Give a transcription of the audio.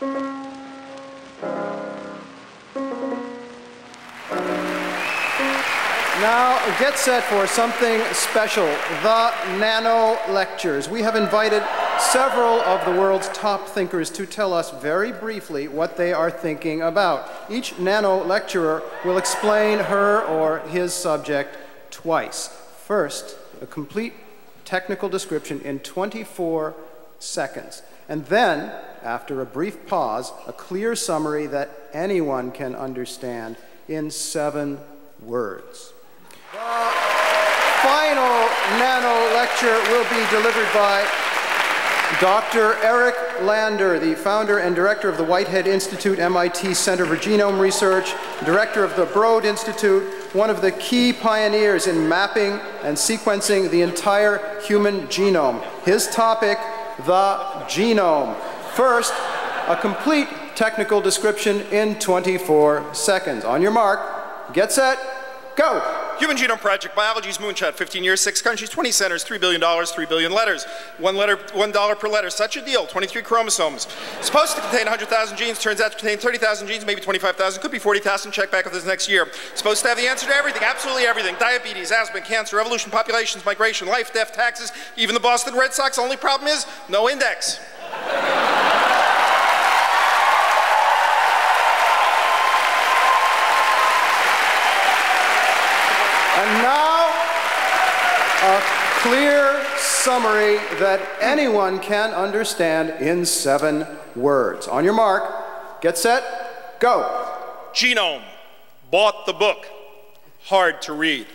Now, get set for something special, the Nano Lectures. We have invited several of the world's top thinkers to tell us very briefly what they are thinking about. Each Nano Lecturer will explain her or his subject twice. First, a complete technical description in 24 seconds. And then, after a brief pause, a clear summary that anyone can understand in 7 words. The final Nano Lecture will be delivered by Dr. Eric Lander, the founder and director of the Whitehead Institute, MIT Center for Genome Research, director of the Broad Institute, one of the key pioneers in mapping and sequencing the entire human genome. His topic, the genome. First, a complete technical description in 24 seconds. On your mark, get set, go! Human Genome Project, Biology's Moonshot, 15 years, 6 countries, 20 centers, $3 billion, 3 billion letters, $1 per letter, such a deal, 23 chromosomes. Supposed to contain 100,000 genes, turns out to contain 30,000 genes, maybe 25,000, could be 40,000, check back with us next year. Supposed to have the answer to everything, absolutely everything, diabetes, asthma, cancer, evolution, populations, migration, life, death, taxes, even the Boston Red Sox. Only problem is, no index. Clear summary that anyone can understand in 7 words. On your mark, get set, go. Genome. Bought the book. Hard to read.